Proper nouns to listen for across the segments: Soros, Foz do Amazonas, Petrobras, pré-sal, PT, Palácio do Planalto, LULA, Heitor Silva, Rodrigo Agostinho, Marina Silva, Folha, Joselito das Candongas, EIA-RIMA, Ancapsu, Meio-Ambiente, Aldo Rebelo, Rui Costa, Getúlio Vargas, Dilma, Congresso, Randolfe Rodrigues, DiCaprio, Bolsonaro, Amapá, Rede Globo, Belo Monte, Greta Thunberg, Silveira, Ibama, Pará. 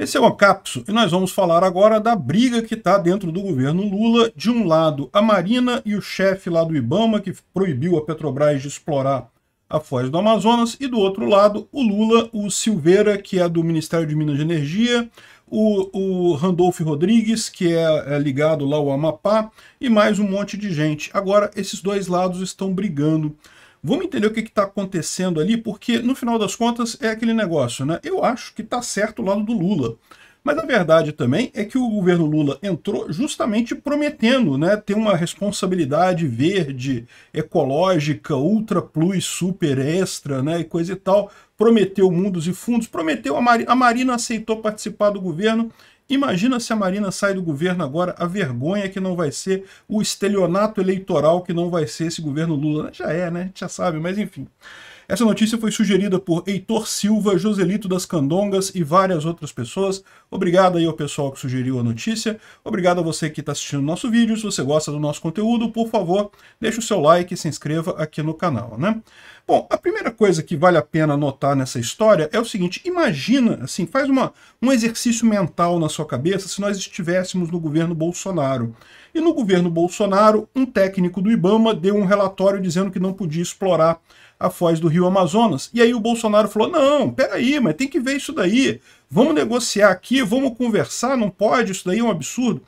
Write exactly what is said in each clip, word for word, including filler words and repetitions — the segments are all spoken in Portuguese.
Esse é o Ancapsu e nós vamos falar agora da briga que está dentro do governo Lula. De um lado, a Marina e o chefe lá do Ibama, que proibiu a Petrobras de explorar a Foz do Amazonas. E do outro lado, o Lula, o Silveira, que é do Ministério de Minas e Energia, o, o Randolfe Rodrigues, que é, é ligado lá ao Amapá, e mais um monte de gente. Agora, esses dois lados estão brigando. Vamos entender o que está acontecendo ali, porque no final das contas é aquele negócio, né? Eu acho que está certo o lado do Lula. Mas a verdade também é que o governo Lula entrou justamente prometendo, né, ter uma responsabilidade verde, ecológica, ultra plus, super extra, né, e coisa e tal. Prometeu mundos e fundos, prometeu, a, Mari, a Marina aceitou participar do governo. Imagina se a Marina sai do governo agora, a vergonha que não vai ser, o estelionato eleitoral que não vai ser esse governo Lula. Já é, né? A gente já sabe, mas enfim. Essa notícia foi sugerida por Heitor Silva, Joselito das Candongas e várias outras pessoas. Obrigado aí ao pessoal que sugeriu a notícia. Obrigado a você que está assistindo o nosso vídeo. Se você gosta do nosso conteúdo, por favor, deixe o seu like e se inscreva aqui no canal, né? Bom, a primeira coisa que vale a pena notar nessa história é o seguinte: imagina, assim, faz uma, um exercício mental na sua cabeça se nós estivéssemos no governo Bolsonaro. E no governo Bolsonaro, um técnico do Ibama deu um relatório dizendo que não podia explorar a Foz do Rio Amazonas. E aí o Bolsonaro falou: não, peraí, mas tem que ver isso daí, vamos negociar aqui, vamos conversar, não pode, isso daí é um absurdo.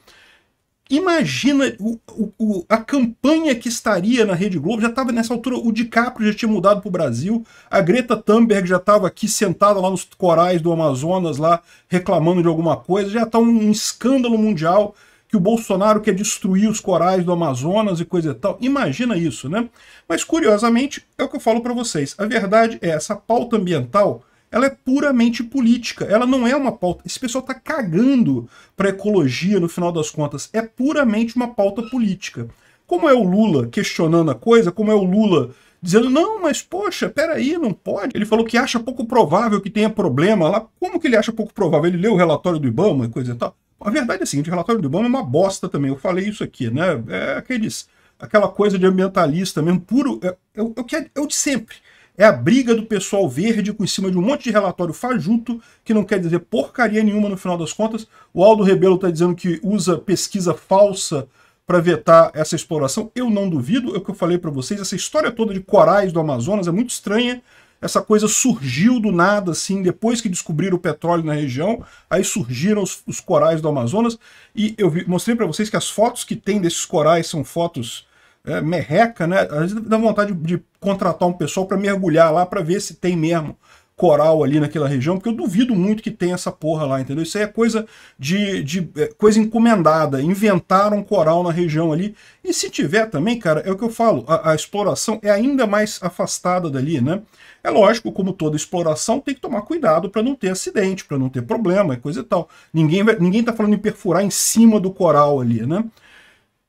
Imagina o, o, a campanha que estaria na Rede Globo. Já estava nessa altura, o DiCaprio já tinha mudado para o Brasil, a Greta Thunberg já estava aqui sentada lá nos corais do Amazonas, lá reclamando de alguma coisa. Já está um escândalo mundial que o Bolsonaro quer destruir os corais do Amazonas e coisa e tal. Imagina isso, né? Mas, curiosamente, é o que eu falo para vocês. A verdade é, essa pauta ambiental, ela é puramente política, ela não é uma pauta... Esse pessoal está cagando para a ecologia, no final das contas. É puramente uma pauta política. Como é o Lula questionando a coisa, como é o Lula dizendo: não, mas poxa, peraí, não pode. Ele falou que acha pouco provável que tenha problema lá. Como que ele acha pouco provável? Ele leu o relatório do Ibama e coisa e tal. A verdade é a seguinte: o relatório do Ibama é uma bosta também. Eu falei isso aqui, né? É aqueles, aquela coisa de ambientalista mesmo, puro... É, é, é, é o de sempre. É a briga do pessoal verde com em cima de um monte de relatório fajuto que não quer dizer porcaria nenhuma no final das contas. O Aldo Rebelo está dizendo que usa pesquisa falsa para vetar essa exploração. Eu não duvido, é o que eu falei para vocês. Essa história toda de corais do Amazonas é muito estranha. Essa coisa surgiu do nada, assim, depois que descobriram o petróleo na região, aí surgiram os, os corais do Amazonas. E eu vi, mostrei para vocês que as fotos que tem desses corais são fotos... É, merreca, né? Às vezes dá vontade de, de contratar um pessoal para mergulhar lá para ver se tem mesmo coral ali naquela região, porque eu duvido muito que tenha essa porra lá, entendeu? Isso aí é coisa de, de é, coisa encomendada, inventaram um coral na região ali. E se tiver também, cara, é o que eu falo, a, a exploração é ainda mais afastada dali, né? É lógico, como toda exploração, tem que tomar cuidado para não ter acidente, para não ter problema e coisa e tal. Ninguém, ninguém tá falando em perfurar em cima do coral ali, né?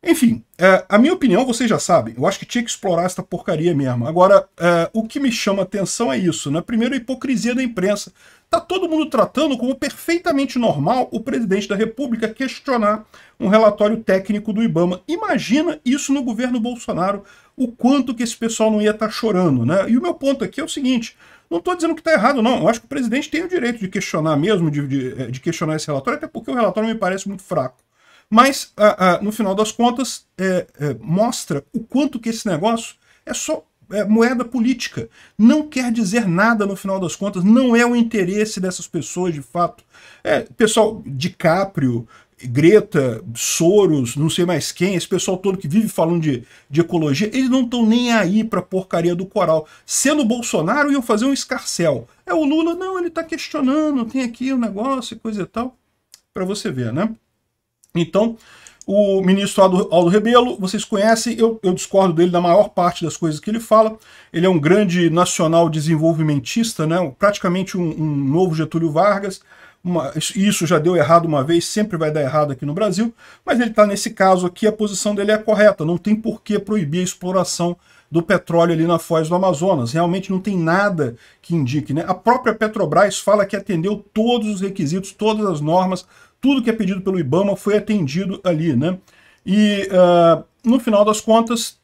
Enfim, é, a minha opinião, vocês já sabem, eu acho que tinha que explorar essa porcaria mesmo. Agora, é, o que me chama atenção é isso, né? Primeiro, a hipocrisia da imprensa. Tá todo mundo tratando como perfeitamente normal o presidente da República questionar um relatório técnico do Ibama. Imagina isso no governo Bolsonaro, o quanto que esse pessoal não ia estar chorando, né? E o meu ponto aqui é o seguinte: não estou dizendo que está errado, não. Eu acho que o presidente tem o direito de questionar mesmo, de, de, de questionar esse relatório, até porque o relatório me parece muito fraco. Mas, ah, ah, no final das contas, é, é, mostra o quanto que esse negócio é só é, moeda política. Não quer dizer nada no final das contas, não é o interesse dessas pessoas de fato. É, pessoal, DiCaprio, Greta, Soros, não sei mais quem, esse pessoal todo que vive falando de, de ecologia, eles não estão nem aí para a porcaria do coral. Sendo Bolsonaro, iam fazer um escarcéu. É o Lula, não, ele está questionando, tem aqui um negócio e coisa e tal, para você ver, né? Então, o ministro Aldo Rebelo, vocês conhecem, eu, eu discordo dele da maior parte das coisas que ele fala. Ele é um grande nacional desenvolvimentista, né? Praticamente um, um novo Getúlio Vargas. Uma, isso já deu errado uma vez, sempre vai dar errado aqui no Brasil. Mas ele está nesse caso aqui, a posição dele é correta. Não tem por que proibir a exploração do petróleo ali na Foz do Amazonas. Realmente não tem nada que indique, né? A própria Petrobras fala que atendeu todos os requisitos, todas as normas. Tudo que é pedido pelo Ibama foi atendido ali, né? E uh, no final das contas,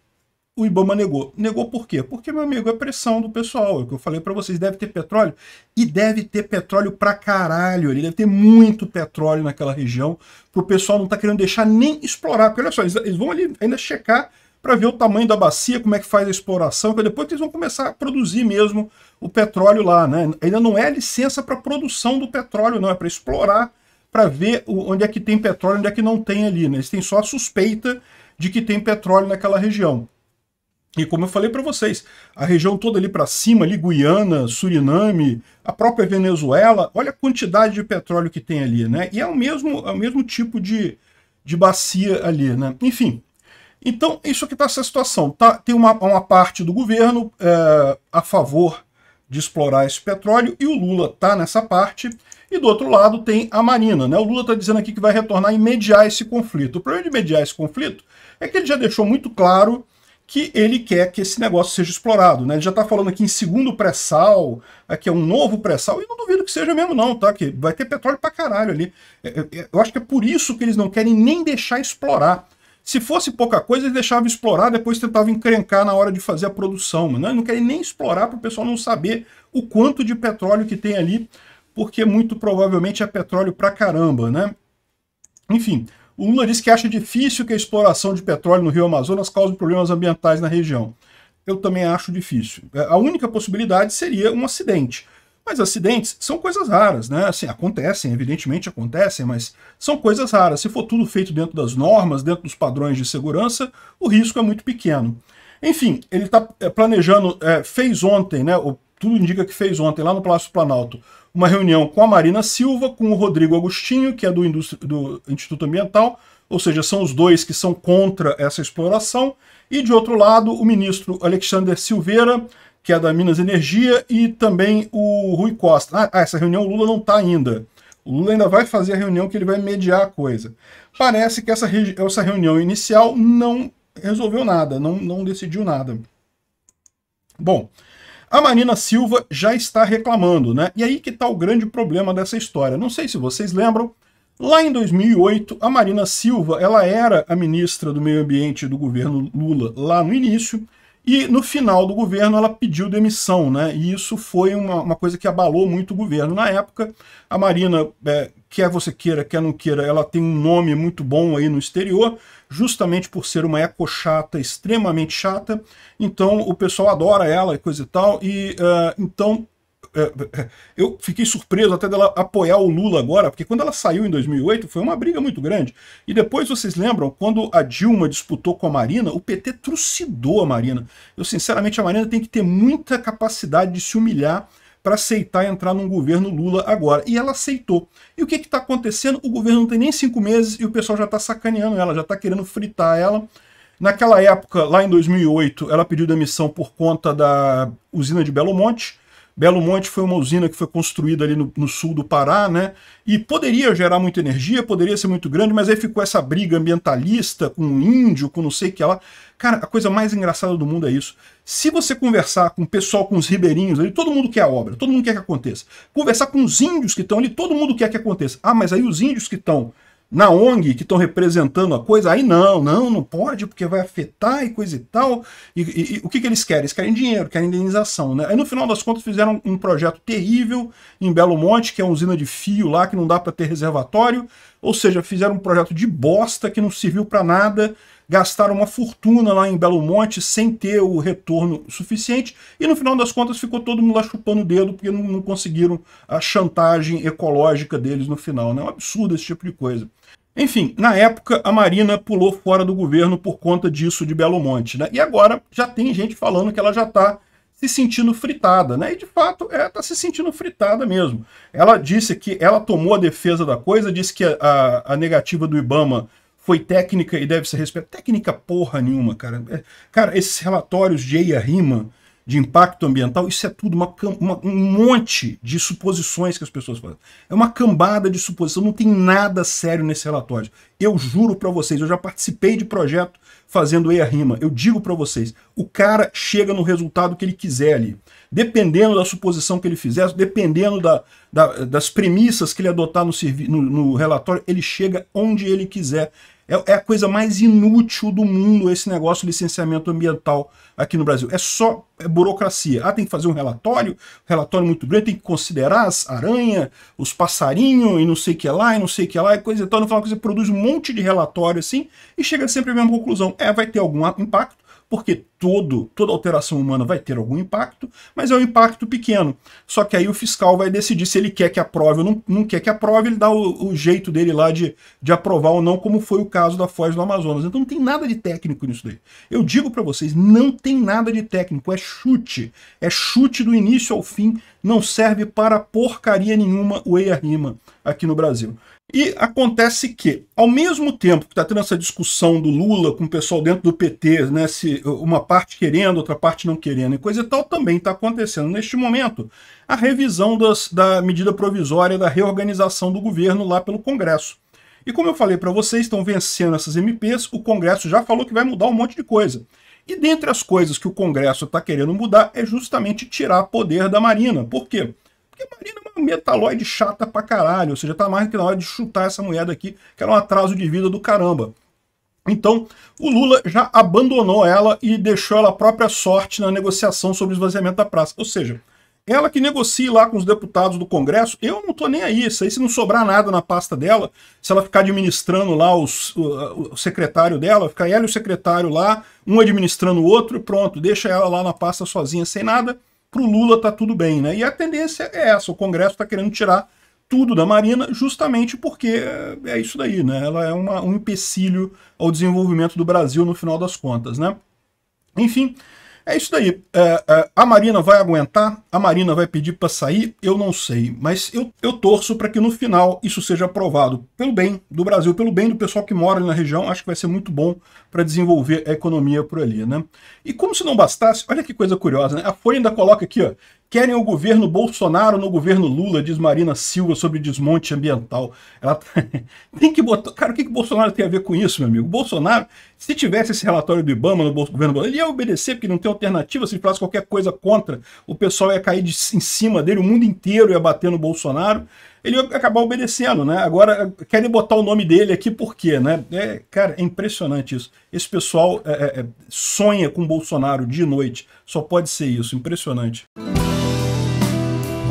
o Ibama negou. Negou por quê? Porque, meu amigo, é pressão do pessoal. É o que eu falei para vocês, deve ter petróleo. E deve ter petróleo pra caralho. Ele deve ter muito petróleo naquela região. Pro pessoal não tá querendo deixar nem explorar. Porque, olha só, eles, eles vão ali ainda checar para ver o tamanho da bacia, como é que faz a exploração, que depois eles vão começar a produzir mesmo o petróleo lá, né? Ainda não é licença para produção do petróleo, não. É para explorar, para ver onde é que tem petróleo, onde é que não tem ali, né? Eles têm só a suspeita de que tem petróleo naquela região. E como eu falei para vocês, a região toda ali para cima, ali, Guiana, Suriname, a própria Venezuela, olha a quantidade de petróleo que tem ali, né? E é o mesmo, é o mesmo tipo de, de bacia ali, né? Enfim. Então, isso que está essa situação. Tá, tem uma, uma parte do governo é, a favor de explorar esse petróleo, e o Lula está nessa parte. E do outro lado tem a Marina, né? O Lula está dizendo aqui que vai retornar e mediar esse conflito. O problema de mediar esse conflito é que ele já deixou muito claro que ele quer que esse negócio seja explorado, né? Ele já está falando aqui em segundo pré-sal, aqui é um novo pré-sal, e não duvido que seja mesmo não, tá? Que vai ter petróleo pra caralho ali. Eu acho que é por isso que eles não querem nem deixar explorar. Se fosse pouca coisa, eles deixavam explorar, depois tentavam encrencar na hora de fazer a produção, né? Eles não querem nem explorar para o pessoal não saber o quanto de petróleo que tem ali, porque muito provavelmente é petróleo pra caramba, né? Enfim, o Lula diz que acha difícil que a exploração de petróleo no Rio Amazonas cause problemas ambientais na região. Eu também acho difícil. A única possibilidade seria um acidente. Mas acidentes são coisas raras, né? Assim, acontecem, evidentemente acontecem, mas são coisas raras. Se for tudo feito dentro das normas, dentro dos padrões de segurança, o risco é muito pequeno. Enfim, ele está planejando, é, fez ontem, né? O, tudo indica que fez ontem, lá no Palácio do Planalto, uma reunião com a Marina Silva, com o Rodrigo Agostinho, que é do, do Instituto Ambiental, ou seja, são os dois que são contra essa exploração, e de outro lado, o ministro Alexandre Silveira, que é da Minas Energia, e também o Rui Costa. Ah, essa reunião o Lula não está ainda. O Lula ainda vai fazer a reunião que ele vai mediar a coisa. Parece que essa, re essa reunião inicial não resolveu nada, não, não decidiu nada. Bom, a Marina Silva já está reclamando, né? E aí que está o grande problema dessa história. Não sei se vocês lembram, lá em dois mil e oito, a Marina Silva, ela era a ministra do Meio Ambiente do governo Lula lá no início, e no final do governo ela pediu demissão, né? E isso foi uma, uma coisa que abalou muito o governo. Na época, a Marina, é, quer você queira, quer não queira, ela tem um nome muito bom aí no exterior, justamente por ser uma eco-chata, extremamente chata. Então o pessoal adora ela e coisa e tal. E uh, então uh, eu fiquei surpreso até dela apoiar o Lula agora, porque quando ela saiu em dois mil e oito foi uma briga muito grande. E depois vocês lembram, quando a Dilma disputou com a Marina, o P T trucidou a Marina. Eu sinceramente, a Marina tem que ter muita capacidade de se humilhar para aceitar entrar num governo Lula agora. E ela aceitou. E o que está acontecendo? O governo não tem nem cinco meses e o pessoal já está sacaneando ela, já está querendo fritar ela. Naquela época, lá em dois mil e oito, ela pediu demissão por conta da usina de Belo Monte. Belo Monte foi uma usina que foi construída ali no, no sul do Pará, né? E poderia gerar muita energia, poderia ser muito grande, mas aí ficou essa briga ambientalista com o índio, com não sei o que lá. Cara, a coisa mais engraçada do mundo é isso. Se você conversar com o pessoal, com os ribeirinhos ali, todo mundo quer a obra, todo mundo quer que aconteça. Conversar com os índios que estão ali, todo mundo quer que aconteça. Ah, mas aí os índios que estão na ONG, que estão representando a coisa, aí não, não, não pode, porque vai afetar e coisa e tal. E, e, e o que, que eles querem? Eles querem dinheiro, querem indenização, né? Aí no final das contas fizeram um projeto terrível em Belo Monte, que é uma usina de fio lá, que não dá para ter reservatório, ou seja, fizeram um projeto de bosta que não serviu para nada, gastaram uma fortuna lá em Belo Monte sem ter o retorno suficiente, e no final das contas ficou todo mundo lá chupando o dedo porque não, não conseguiram a chantagem ecológica deles no final, né? É um absurdo esse tipo de coisa. Enfim, na época a Marina pulou fora do governo por conta disso de Belo Monte, né? E agora já tem gente falando que ela já está se sentindo fritada, né? E de fato ela está se sentindo fritada mesmo. Ela disse que ela tomou a defesa da coisa, disse que a, a, a negativa do Ibama foi técnica e deve ser respeitada. Técnica porra nenhuma, cara. Cara, esses relatórios de E I A-RIMA, de impacto ambiental, isso é tudo uma, uma, um monte de suposições que as pessoas fazem. É uma cambada de suposição, não tem nada sério nesse relatório. Eu juro para vocês, eu já participei de projeto fazendo E I A-RIMA. Eu digo para vocês, o cara chega no resultado que ele quiser ali. Dependendo da suposição que ele fizer, dependendo da, da, das premissas que ele adotar no, no, no relatório, ele chega onde ele quiser. É a coisa mais inútil do mundo esse negócio de licenciamento ambiental aqui no Brasil. É só burocracia. Ah, tem que fazer um relatório, relatório muito grande, tem que considerar as aranhas, os passarinhos e não sei o que lá, e não sei o que lá, e coisa e tal. Não fala que você produz um monte de relatório assim e chega sempre à mesma conclusão. É, vai ter algum impacto, porque todo, toda alteração humana vai ter algum impacto, mas é um impacto pequeno. Só que aí o fiscal vai decidir se ele quer que aprove ou não, não quer que aprove, ele dá o, o jeito dele lá de, de aprovar ou não, como foi o caso da Foz do Amazonas. Então não tem nada de técnico nisso daí. Eu digo para vocês, não tem nada de técnico, é chute. É chute do início ao fim, não serve para porcaria nenhuma o E I A-RIMA aqui no Brasil. E acontece que, ao mesmo tempo que está tendo essa discussão do Lula com o pessoal dentro do P T, né, se uma parte querendo, outra parte não querendo e coisa e tal, também está acontecendo neste momento a revisão das, da medida provisória da reorganização do governo lá pelo Congresso. E como eu falei para vocês, estão vencendo essas M Pês, o Congresso já falou que vai mudar um monte de coisa. E dentre as coisas que o Congresso está querendo mudar é justamente tirar poder da Marina. Por quê? Porque Marina é uma metaloide chata pra caralho, ou seja, tá mais que na hora de chutar essa mulher daqui, que era um atraso de vida do caramba. Então, o Lula já abandonou ela e deixou ela a própria sorte na negociação sobre o esvaziamento da praça. Ou seja, ela que negocie lá com os deputados do Congresso, eu não tô nem aí. Isso aí, se não sobrar nada na pasta dela, se ela ficar administrando lá os, o, o secretário dela, ficar ela e o secretário lá, um administrando o outro, pronto, deixa ela lá na pasta sozinha, sem nada. Para o Lula tá tudo bem, né? E a tendência é essa, o Congresso está querendo tirar tudo da Marina justamente porque é isso daí, né? Ela é uma, um empecilho ao desenvolvimento do Brasil no final das contas, né? Enfim, é isso daí. É, é, a Marina vai aguentar? A Marina vai pedir para sair? Eu não sei, mas eu, eu torço para que no final isso seja aprovado pelo bem do Brasil, pelo bem do pessoal que mora ali na região. Acho que vai ser muito bom para desenvolver a economia por ali, né? E como se não bastasse, olha que coisa curiosa, né? A Folha ainda coloca aqui, ó, querem o governo Bolsonaro no governo Lula, diz Marina Silva sobre desmonte ambiental. Ela tem que botar... Cara, o que, que Bolsonaro tem a ver com isso, meu amigo? Bolsonaro, se tivesse esse relatório do Ibama no governo Bolsonaro, ele ia obedecer, porque não tem alternativa. Se ele falasse qualquer coisa contra, o pessoal ia cair de, em cima dele, o mundo inteiro ia bater no Bolsonaro. Ele ia acabar obedecendo, né? Agora, querem botar o nome dele aqui por quê, né? É, cara, é impressionante isso. Esse pessoal é, é, sonha com Bolsonaro dia e noite. Só pode ser isso. Impressionante.